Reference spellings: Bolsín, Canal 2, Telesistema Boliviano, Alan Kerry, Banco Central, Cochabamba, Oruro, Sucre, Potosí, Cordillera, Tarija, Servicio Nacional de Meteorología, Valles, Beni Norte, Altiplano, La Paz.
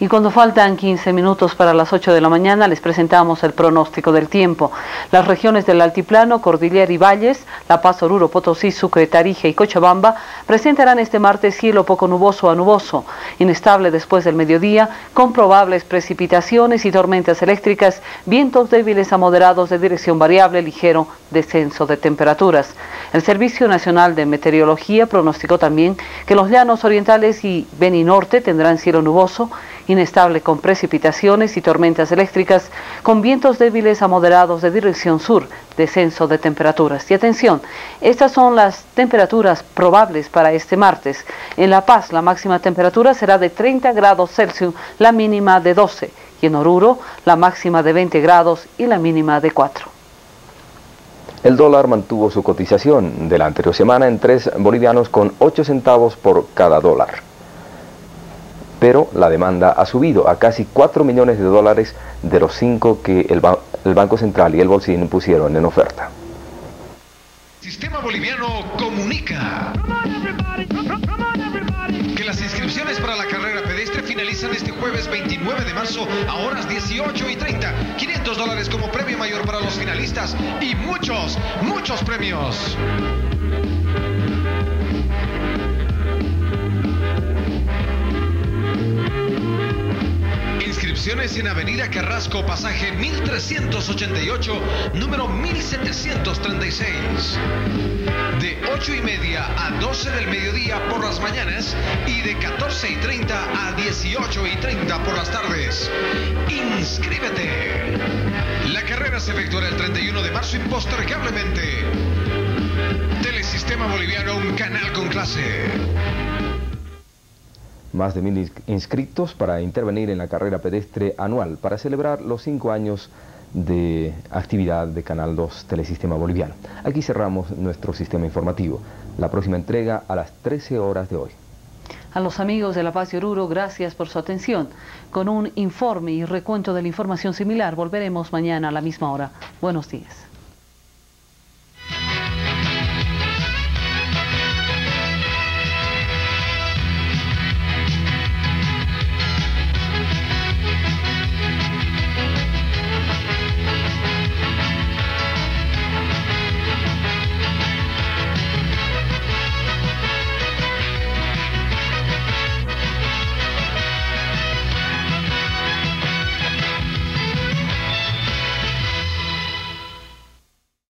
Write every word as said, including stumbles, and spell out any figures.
Y cuando faltan quince minutos para las ocho de la mañana, les presentamos el pronóstico del tiempo. Las regiones del Altiplano, Cordillera y Valles, La Paz, Oruro, Potosí, Sucre, Tarija y Cochabamba presentarán este martes cielo poco nuboso a nuboso, inestable después del mediodía, con probables precipitaciones y tormentas eléctricas, vientos débiles a moderados de dirección variable, ligero descenso de temperaturas. El Servicio Nacional de Meteorología pronosticó también que los llanos orientales y Beni Norte tendrán cielo nuboso, inestable con precipitaciones y tormentas eléctricas, con vientos débiles a moderados de dirección sur, descenso de temperaturas. Y atención, estas son las temperaturas probables para este martes. En La Paz, la máxima temperatura será de treinta grados Celsius, la mínima de doce, y en Oruro, la máxima de veinte grados y la mínima de cuatro. El dólar mantuvo su cotización de la anterior semana en tres bolivianos con ocho centavos por cada dólar. Pero la demanda ha subido a casi cuatro millones de dólares de los cinco que el, ba el Banco Central y el Bolsín pusieron en oferta. Sistema Boliviano comunica que las inscripciones para la carrera pedestre finalizan este jueves veintinueve de marzo a horas dieciocho y treinta. quinientos dólares como premio mayor para los finalistas y muchos, muchos premios. Inscripciones en Avenida Carrasco, pasaje mil trescientos ochenta y ocho, número mil setecientos treinta y seis. De ocho y media a doce del mediodía por las mañanas y de catorce y treinta a dieciocho y treinta por las tardes. ¡Inscríbete! La carrera se efectuará el treinta y uno de marzo impostergablemente. Telesistema Boliviano, un canal con clase. Más de mil inscritos para intervenir en la carrera pedestre anual para celebrar los cinco años de actividad de Canal dos Telesistema Boliviano. Aquí cerramos nuestro sistema informativo. La próxima entrega a las trece horas de hoy. A los amigos de La Paz y Oruro, gracias por su atención. Con un informe y recuento de la información similar volveremos mañana a la misma hora. Buenos días.